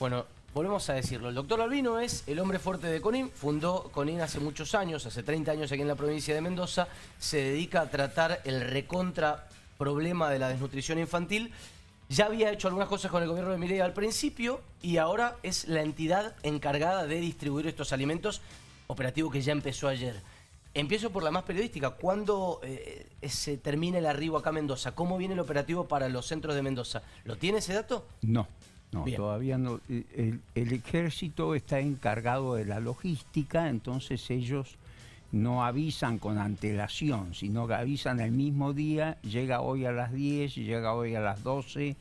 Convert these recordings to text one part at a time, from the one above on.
Bueno, volvemos a decirlo. El doctor Albino es el hombre fuerte de Conin. Fundó Conin hace muchos años, hace 30 años aquí en la provincia de Mendoza. Se dedica a tratar el recontra problema de la desnutrición infantil. Ya había hecho algunas cosas con el gobierno de Milei al principio y ahora es la entidad encargada de distribuir estos alimentos, operativo que ya empezó ayer. Empiezo por la más periodística. ¿Cuándo se termina el arribo acá a Mendoza? ¿Cómo viene el operativo para los centros de Mendoza? ¿Lo tiene ese dato? No, no, bien, todavía no. El ejército está encargado de la logística, entonces ellos no avisan con antelación, sino que avisan el mismo día, llega hoy a las 10, llega hoy a las 12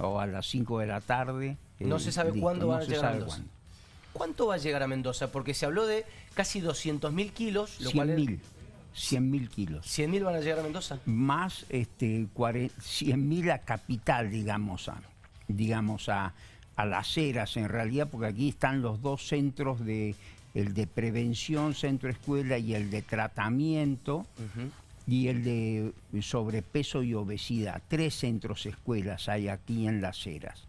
o a las 5 de la tarde. No se sabe cuándo van a llegar a Mendoza. ¿Cuánto va a llegar a Mendoza? Porque se habló de casi 200.000 kilos. 100.000. 100.000 kilos. 100.000 van a llegar a Mendoza. Más 100.000 a capital, digamos a Las Heras, en realidad, porque aquí están los dos centros, el de prevención, centro escuela, y el de tratamiento, y el de sobrepeso y obesidad. 3 centros escuelas hay aquí en Las Heras.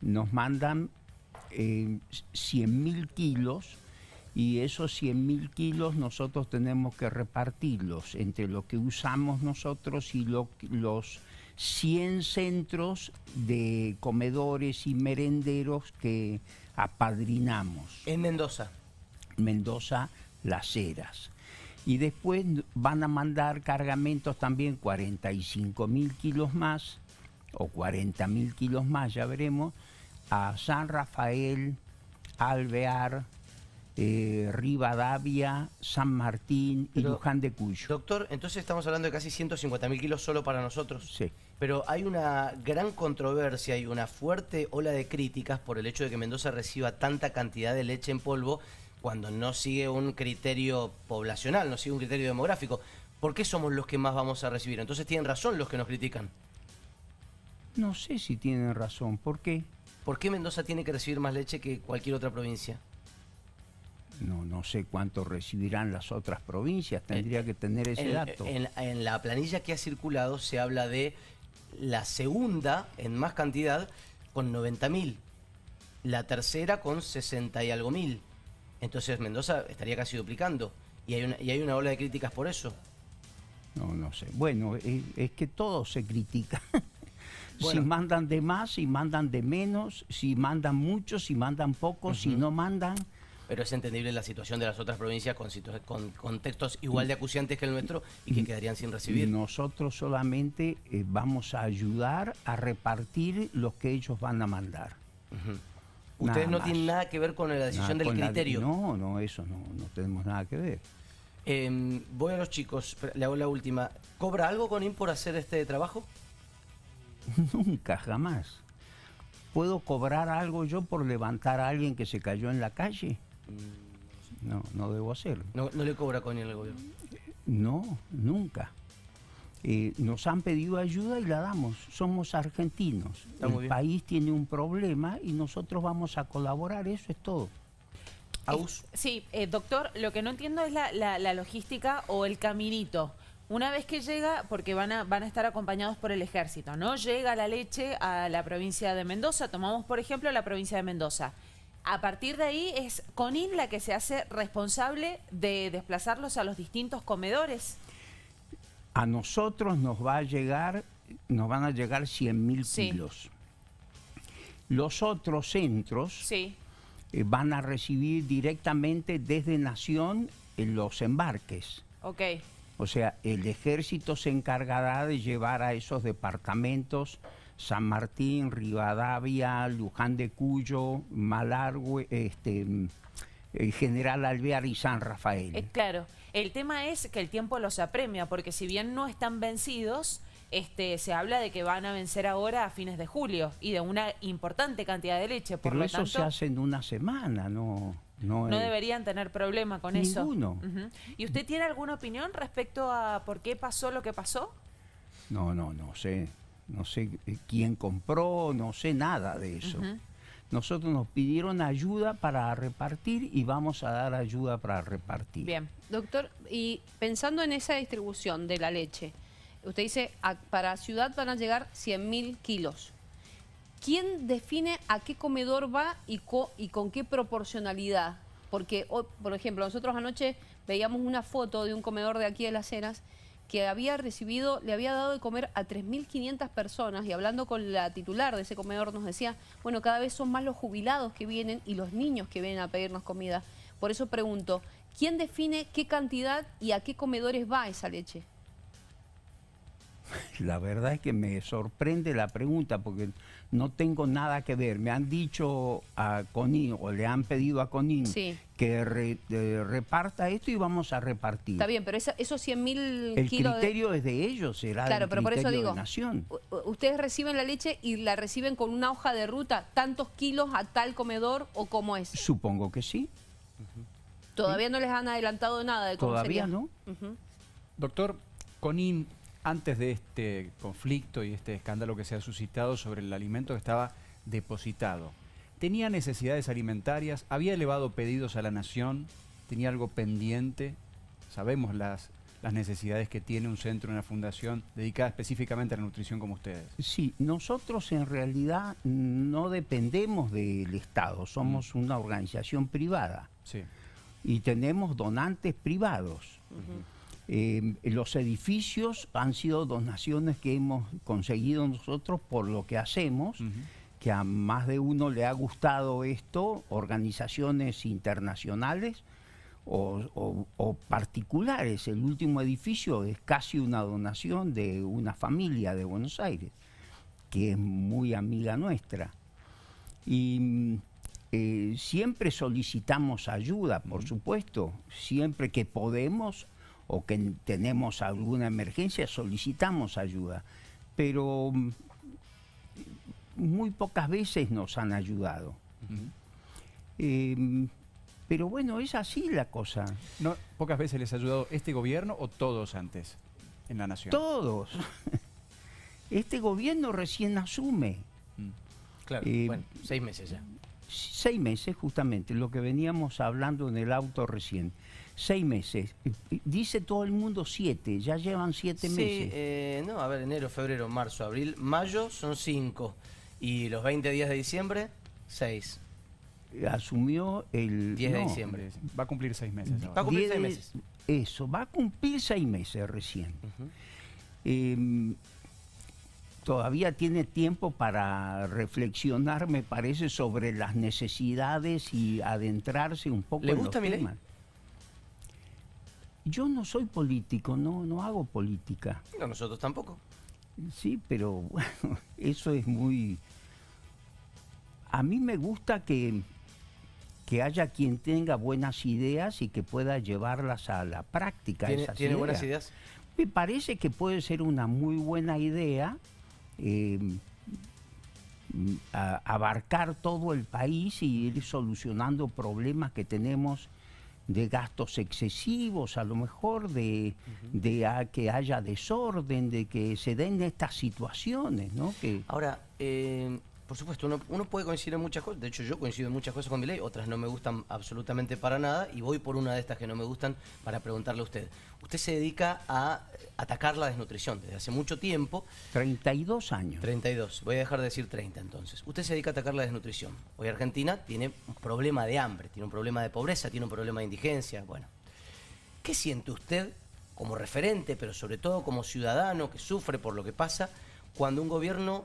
Nos mandan 100.000 kilos, y esos 100.000 kilos nosotros tenemos que repartirlos entre lo que usamos nosotros y los 100 centros de comedores y merenderos que apadrinamos. En Mendoza. Mendoza, Las Heras. Y después van a mandar cargamentos también, 45.000 kilos más, o 40.000 kilos más, ya veremos, a San Rafael, Alvear, Rivadavia, San Martín y Luján de Cuyo. Doctor, entonces estamos hablando de casi 150.000 kilos solo para nosotros. Sí. Pero hay una gran controversia y una fuerte ola de críticas por el hecho de que Mendoza reciba tanta cantidad de leche en polvo cuando no sigue un criterio poblacional, no sigue un criterio demográfico. ¿Por qué somos los que más vamos a recibir? Entonces tienen razón los que nos critican. No sé si tienen razón. ¿Por qué? ¿Por qué Mendoza tiene que recibir más leche que cualquier otra provincia? No sé cuánto recibirán las otras provincias, tendría que tener ese dato. En la planilla que ha circulado se habla de la segunda en más cantidad con 90.000, la tercera con 60 y algo mil. Entonces Mendoza estaría casi duplicando y hay una ola de críticas por eso. No sé. Bueno, es que todo se critica. Bueno. Si mandan de más, si mandan de menos, si mandan mucho, si mandan poco, si no mandan. Pero es entendible la situación de las otras provincias con contextos igual de acuciantes que el nuestro y que quedarían sin recibir. Nosotros solamente vamos a ayudar a repartir lo que ellos van a mandar. Ustedes no tienen nada que ver con la decisión del criterio. No, eso no tenemos nada que ver. Voy a los chicos, le hago la última. ¿Cobra algo Conin por hacer este trabajo? Nunca, jamás. ¿Puedo cobrar algo yo por levantar a alguien que se cayó en la calle? No debo hacerlo. ¿No le cobra Conin el gobierno? No, nunca. Nos han pedido ayuda y la damos. Somos argentinos. El país tiene un problema y nosotros vamos a colaborar, eso es todo. ¿Aus? Sí, doctor, lo que no entiendo es la logística o el caminito. Una vez que llega, porque van a estar acompañados por el ejército, ¿no? Llega la leche a la provincia de Mendoza, tomamos por ejemplo la provincia de Mendoza. A partir de ahí es Conin la que se hace responsable de desplazarlos a los distintos comedores. A nosotros nos van a llegar 100.000 kilos. Los otros centros van a recibir directamente desde Nación en los embarques. Ok. O sea, el ejército se encargará de llevar a esos departamentos, San Martín, Rivadavia, Luján de Cuyo, Malargue, General Alvear y San Rafael. Claro, el tema es que el tiempo los apremia, porque si bien no están vencidos, se habla de que van a vencer ahora a fines de julio y de una importante cantidad de leche. Por Pero lo eso tanto, se hace en una semana, ¿no? No deberían tener problema con ninguno. Eso. ¿Y usted tiene alguna opinión respecto a por qué pasó lo que pasó? No sé. No sé quién compró, no sé nada de eso. Nosotros nos pidieron ayuda para repartir y vamos a dar ayuda para repartir. Bien. Doctor, y pensando en esa distribución de la leche, usted dice para ciudad van a llegar 100.000 kilos. ¿Quién define a qué comedor va y con qué proporcionalidad? Porque, por ejemplo, nosotros anoche veíamos una foto de un comedor de aquí de Las Heras que había recibido, le había dado de comer a 3.500 personas, y hablando con la titular de ese comedor nos decía, bueno, cada vez son más los jubilados que vienen y los niños que vienen a pedirnos comida. Por eso pregunto, ¿quién define qué cantidad y a qué comedores va esa leche? La verdad es que me sorprende la pregunta porque no tengo nada que ver. Me han dicho a Conin o le han pedido a Conin que reparta esto y vamos a repartir. Está bien, pero esos 100.000 kilos... El criterio es de ellos, será claro, pero por eso digo, de Nación. ¿Ustedes reciben la leche y la reciben con una hoja de ruta? ¿Tantos kilos a tal comedor o cómo es? Supongo que sí. ¿Todavía no les han adelantado nada de cómo sería? Todavía no. Doctor, Conin... Antes de este conflicto y este escándalo que se ha suscitado sobre el alimento que estaba depositado, ¿tenía necesidades alimentarias? ¿Había elevado pedidos a la Nación? ¿Tenía algo pendiente? Sabemos las necesidades que tiene un centro, una fundación dedicada específicamente a la nutrición como ustedes. Sí, nosotros en realidad no dependemos del Estado, somos una organización privada y tenemos donantes privados. Los edificios han sido donaciones que hemos conseguido nosotros por lo que hacemos, que a más de uno le ha gustado esto, organizaciones internacionales o particulares. El último edificio es casi una donación de una familia de Buenos Aires, que es muy amiga nuestra. Y... siempre solicitamos ayuda, por supuesto, siempre que podemos o que tenemos alguna emergencia solicitamos ayuda, pero muy pocas veces nos han ayudado. Pero bueno, es así la cosa. No, ¿pocas veces les ha ayudado este gobierno o todos antes en la Nación? Todos. Este gobierno recién asume. Claro, bueno, 6 meses ya. 6 meses justamente, lo que veníamos hablando en el auto recién. 6 meses. Dice todo el mundo 7, ya llevan 7 meses. No, a ver, enero, febrero, marzo, abril, mayo son 5. Y los 20 días de diciembre, 6. Asumió el... 10 de diciembre. Va a cumplir 6 meses. Va a cumplir 6 meses. Eso, va a cumplir 6 meses recién. Todavía tiene tiempo para reflexionar, me parece, sobre las necesidades y adentrarse un poco en los temas. ¿Le gusta Milei? Yo no soy político, no hago política. No, nosotros tampoco. Sí, pero bueno, eso es muy... A mí me gusta que haya quien tenga buenas ideas y que pueda llevarlas a la práctica. ¿Tiene buenas ideas? Me parece que puede ser una muy buena idea... abarcar todo el país y ir solucionando problemas que tenemos de gastos excesivos, a lo mejor de que haya desorden, de que se den estas situaciones, ¿no? Que... Ahora, por supuesto, uno puede coincidir en muchas cosas, de hecho yo coincido en muchas cosas con Milei, otras no me gustan absolutamente para nada y voy por una de estas que no me gustan para preguntarle a usted. Usted se dedica a atacar la desnutrición desde hace mucho tiempo. 32 años. 32, voy a dejar de decir 30 entonces. Usted se dedica a atacar la desnutrición. Hoy Argentina tiene un problema de hambre, tiene un problema de pobreza, tiene un problema de indigencia, bueno. ¿Qué siente usted como referente, pero sobre todo como ciudadano que sufre por lo que pasa, cuando un gobierno...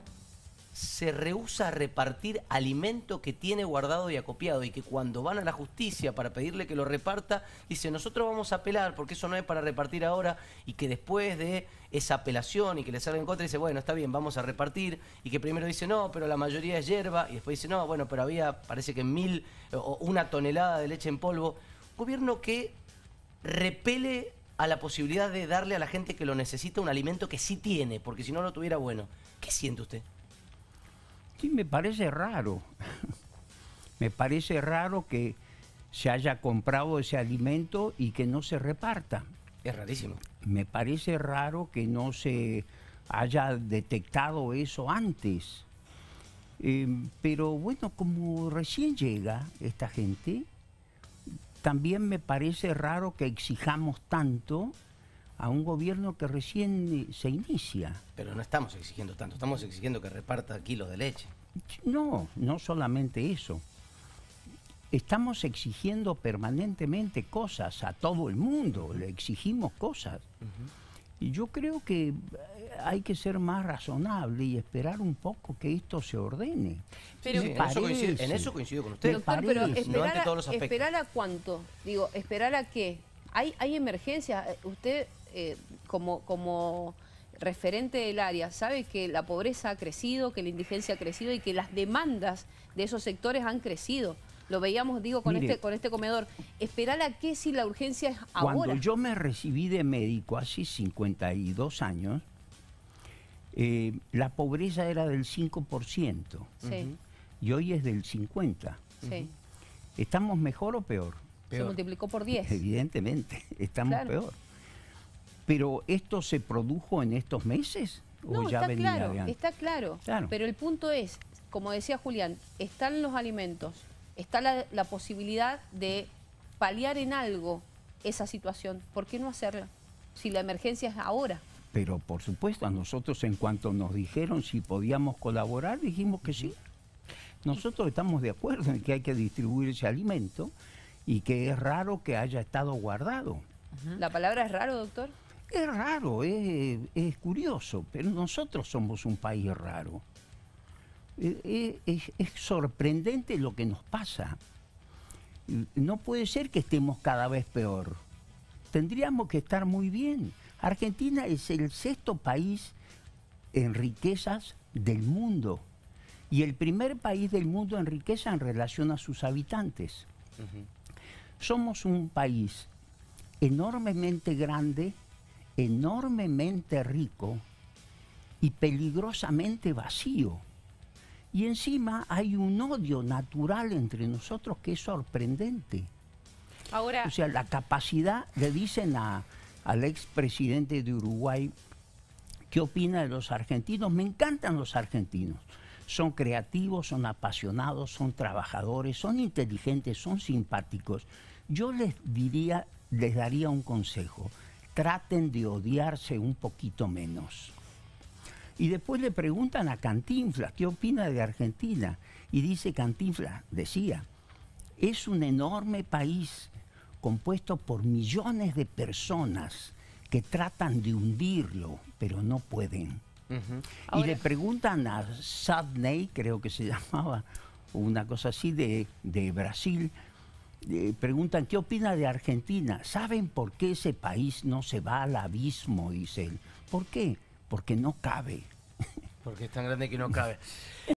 se rehúsa a repartir alimento que tiene guardado y acopiado y que cuando van a la justicia para pedirle que lo reparta, dice nosotros vamos a apelar porque eso no es para repartir ahora y que después de esa apelación y que le salga en contra dice bueno, está bien, vamos a repartir y que primero dice no, pero la mayoría es hierba y después dice no, bueno, pero había parece que 1 tonelada de leche en polvo. Gobierno que repele a la posibilidad de darle a la gente que lo necesita un alimento que sí tiene porque si no lo tuviera bueno. ¿Qué siente usted? Sí, me parece raro. Me parece raro que se haya comprado ese alimento y que no se reparta. Es rarísimo. Me parece raro que no se haya detectado eso antes. Pero bueno, como recién llega esta gente, también me parece raro que exijamos tanto a un gobierno que recién se inicia. Pero no estamos exigiendo tanto, estamos exigiendo que reparta kilos de leche. No, no solamente eso. Estamos exigiendo permanentemente cosas a todo el mundo, le exigimos cosas. Y yo creo que hay que ser más razonable y esperar un poco que esto se ordene. Pero en eso coincido con usted. Doctor, pero ¿esperar a cuánto? Digo, ¿esperar a qué? ¿Hay emergencias? Usted, como referente del área, sabe que la pobreza ha crecido, que la indigencia ha crecido y que las demandas de esos sectores han crecido. Lo veíamos, digo, con, mire, con este comedor. ¿Esperar a qué si la urgencia es ahora? Cuando yo me recibí de médico hace 52 años, la pobreza era del 5%. Sí. Y hoy es del 50%. Sí. ¿Estamos mejor o peor? Peor. Se multiplicó por 10. Evidentemente, estamos peor. Pero ¿esto se produjo en estos meses? ¿O ya venía de antes? Está claro, pero el punto es, como decía Julián, están los alimentos, está la posibilidad de paliar en algo esa situación. ¿Por qué no hacerla si la emergencia es ahora? Pero por supuesto, a nosotros en cuanto nos dijeron si podíamos colaborar, dijimos que sí. Nosotros estamos de acuerdo en que hay que distribuir ese alimento y que es raro que haya estado guardado. ¿La palabra es raro, doctor? Es raro, es curioso, pero nosotros somos un país raro. Es sorprendente lo que nos pasa. No puede ser que estemos cada vez peor. Tendríamos que estar muy bien. Argentina es el 6º país en riquezas del mundo y el primer país del mundo en riqueza en relación a sus habitantes. Somos un país enormemente grande, enormemente rico y peligrosamente vacío. Y encima hay un odio natural entre nosotros que es sorprendente. Ahora, o sea, la capacidad, le dicen al expresidente de Uruguay, ¿qué opina de los argentinos? Me encantan los argentinos. Son creativos, son apasionados, son trabajadores, son inteligentes, son simpáticos. Yo les daría un consejo. Traten de odiarse un poquito menos. Y después le preguntan a Cantinflas, ¿qué opina de Argentina? Y dice Cantinflas, decía, es un enorme país compuesto por millones de personas que tratan de hundirlo, pero no pueden. Ahora, y le preguntan a Sadney, creo que se llamaba, una cosa así, de Brasil, le preguntan, ¿qué opina de Argentina? ¿Saben por qué ese país no se va al abismo? Dice él. ¿Por qué? Porque no cabe. Porque es tan grande que no cabe.